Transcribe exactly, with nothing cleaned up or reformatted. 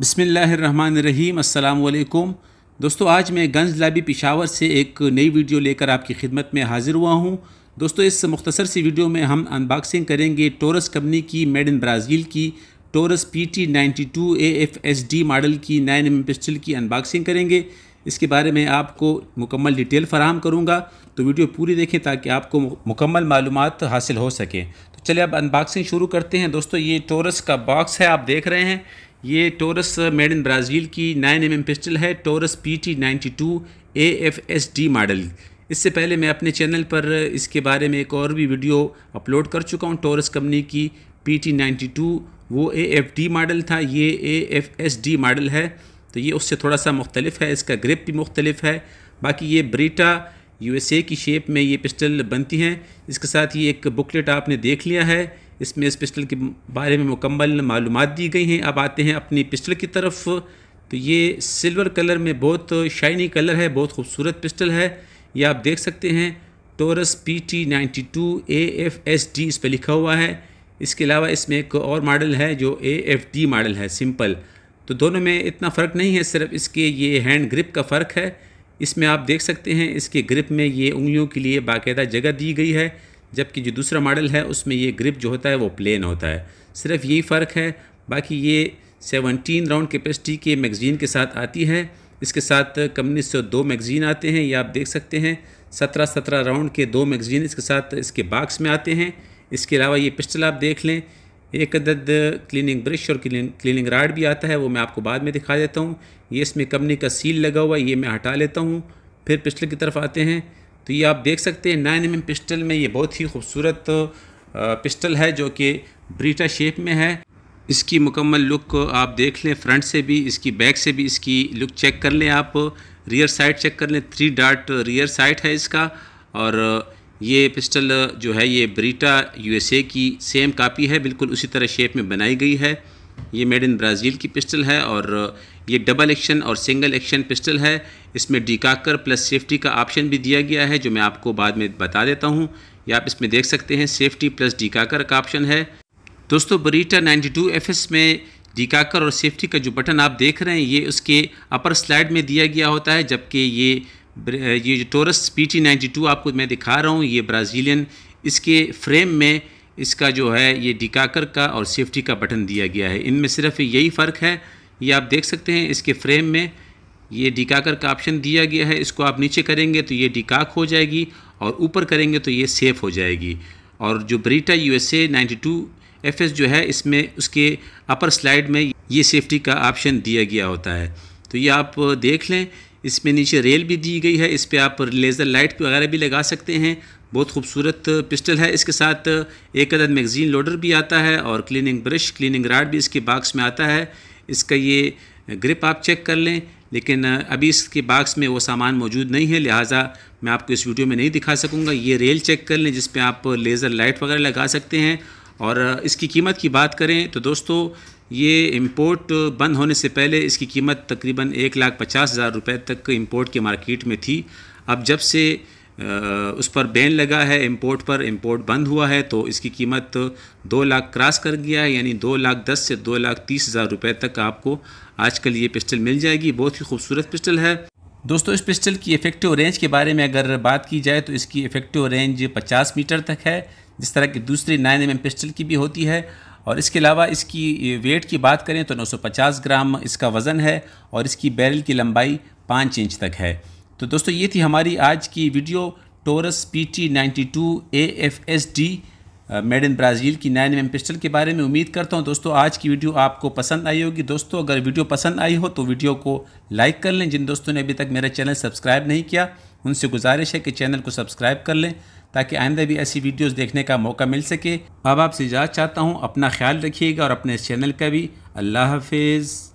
बिस्मिल्लाहिर्रहमानिर्रहीम, अस्सलाम वालेकुम दोस्तों। आज मैं गंज लाबी पिशावर से एक नई वीडियो लेकर आपकी खिदमत में हाज़िर हुआ हूं। दोस्तों, इस मुख्तसर सी वीडियो में हम अनबॉक्सिंग करेंगे टोरस कंपनी की मेड इन ब्राज़ील की Taurus P T ninety two A F S D model की नाइन एम एम पिस्टल की अनबॉक्सिंग करेंगे। इसके बारे में आपको मुकम्मल डिटेल फराहम करूँगा, तो वीडियो पूरी देखें ताकि आपको मुकम्मल मालूमात हासिल हो सके। तो चलिए अब अनबॉक्सिंग शुरू करते हैं। दोस्तों, ये टोरस का बॉक्स है, आप देख रहे हैं। ये टोरस मेड इन ब्राज़ील की नाइन एम एम पिस्टल है, Taurus P T ninety two A F S D model. इससे पहले मैं अपने चैनल पर इसके बारे में एक और भी वीडियो अपलोड कर चुका हूँ। टोरस कंपनी की पी टी नाइन्टी टू वो ए एफ डी मॉडल था, ये A F S D model है। तो ये उससे थोड़ा सा मुख्तलिफ है, इसका ग्रिप भी मुख्तलिफ है। बाकी ये ब्रेटा यू एस ए की शेप में ये पिस्टल बनती हैं। इसके साथ ये एक बुकलेट आपने देख लिया है, इसमें इस पिस्टल के बारे में मुकम्मल मालूमात दी गई हैं। अब आते हैं अपनी पिस्टल की तरफ। तो ये सिल्वर कलर में बहुत शाइनी कलर है, बहुत खूबसूरत पिस्टल है। ये आप देख सकते हैं, Taurus P T ninety two A F S D इस पर लिखा हुआ है। इसके अलावा इसमें एक और मॉडल है जो ए एफ डी मॉडल है, सिंपल। तो दोनों में इतना फ़र्क नहीं है, सिर्फ इसके ये हैंड ग्रिप का फ़र्क है। इसमें आप देख सकते हैं इसके ग्रिप में ये उंगलियों के लिए बाकायदा जगह दी गई है, जबकि जो दूसरा मॉडल है उसमें ये ग्रिप जो होता है वो प्लेन होता है, सिर्फ यही फ़र्क है। बाकी ये सत्रह राउंड कैपेसिटी के मैगज़ीन के साथ आती है। इसके साथ कंपनी से दो मैगज़ीन आते हैं, ये आप देख सकते हैं, सत्रह सत्रह राउंड के दो मैगज़ीन इसके साथ इसके बॉक्स में आते हैं। इसके अलावा ये पिस्टल आप देख लें, एक अदद क्लीनिंग ब्रश और क्लीनिंग राड भी आता है, वो मैं आपको बाद में दिखा देता हूँ। ये इसमें कंपनी का सील लगा हुआ है, ये मैं हटा लेता हूँ। फिर पिस्टल की तरफ आते हैं, तो ये आप देख सकते हैं नाइन एम एम पिस्टल में ये बहुत ही खूबसूरत पिस्टल है जो कि ब्रीटा शेप में है। इसकी मुकम्मल लुक आप देख लें, फ्रंट से भी इसकी बैक से भी इसकी लुक चेक कर लें, आप रियर साइड चेक कर लें। थ्री डार्ट रियर साइड है इसका, और ये पिस्टल जो है ये ब्रीटा यूएसए की सेम कापी है, बिल्कुल उसी तरह शेप में बनाई गई है। ये मेड इन ब्राज़ील की पिस्टल है, और ये डबल एक्शन और सिंगल एक्शन पिस्टल है। इसमें डिकाकर प्लस सेफ्टी का ऑप्शन भी दिया गया है, जो मैं आपको बाद में बता देता हूँ। या आप इसमें देख सकते हैं सेफ्टी प्लस डिकाकर का ऑप्शन है। दोस्तों, बरीटा नाइन्टी टू एफएस में डिकाकर और सेफ्टी का जो बटन आप देख रहे हैं ये उसके अपर स्लाइड में दिया गया होता है, जबकि ये ये जो Taurus P T ninety two आपको मैं दिखा रहा हूँ ये ब्राज़ीलियन, इसके फ्रेम में इसका जो है ये डिकाकर का और सेफ्टी का बटन दिया गया है। इनमें सिर्फ यही फ़र्क है। ये आप देख सकते हैं इसके फ्रेम में ये डिकाकर का ऑप्शन दिया गया है, इसको आप नीचे करेंगे तो ये डिकाक हो जाएगी और ऊपर करेंगे तो ये सेफ हो जाएगी। और जो Beretta U S A ninety two F S जो है इसमें उसके अपर स्लाइड में ये सेफ्टी का ऑप्शन दिया गया होता है। तो ये आप देख लें, इसमें नीचे रेल भी दी गई है, इस पर आप लेज़र लाइट वगैरह भी लगा सकते हैं। बहुत खूबसूरत पिस्टल है। इसके साथ एक अदद मैगज़ीन लोडर भी आता है, और क्लीनिंग ब्रश क्लीनिंग राड भी इसके बॉक्स में आता है। इसका ये ग्रिप आप चेक कर लें, लेकिन अभी इसके बॉक्स में वो सामान मौजूद नहीं है, लिहाजा मैं आपको इस वीडियो में नहीं दिखा सकूँगा। ये रेल चेक कर लें जिस पर आप लेज़र लाइट वगैरह लगा सकते हैं। और इसकी कीमत की बात करें तो दोस्तों, ये इंपोर्ट बंद होने से पहले इसकी कीमत तकरीबन एक लाख पचास हज़ार रुपये तक इंपोर्ट के मार्केट में थी। अब जब से उस पर बैन लगा है इंपोर्ट पर, इंपोर्ट बंद हुआ है, तो इसकी कीमत दो लाख क्रॉस कर गया है, यानी दो लाख दस से दो लाख तीस हज़ार रुपये तक आपको आजकल ये पिस्टल मिल जाएगी। बहुत ही खूबसूरत पिस्टल है। दोस्तों, इस पिस्टल की इफेक्टिव रेंज के बारे में अगर बात की जाए तो इसकी इफेक्टिव रेंज पचास मीटर तक है, जिस तरह की दूसरी नाइन एम एम पिस्टल की भी होती है। और इसके अलावा इसकी वेट की बात करें तो नौ सौ पचास ग्राम इसका वज़न है, और इसकी बैरल की लंबाई पाँच इंच तक है। तो दोस्तों, ये थी हमारी आज की video Taurus P T ninety two A F S D made in Brazil की नाइन एम एम पिस्टल के बारे में। उम्मीद करता हूँ दोस्तों आज की वीडियो आपको पसंद आई होगी। दोस्तों, अगर वीडियो पसंद आई हो तो वीडियो को लाइक कर लें। जिन दोस्तों ने अभी तक मेरा चैनल सब्सक्राइब नहीं किया उनसे गुजारिश है कि चैनल को सब्सक्राइब कर लें, ताकि आइंदा भी ऐसी वीडियोस देखने का मौका मिल सके। अब आपसे इजाज़त चाहता हूँ, अपना ख्याल रखिएगा और अपने इस चैनल का भी। अल्लाह हाफिज़।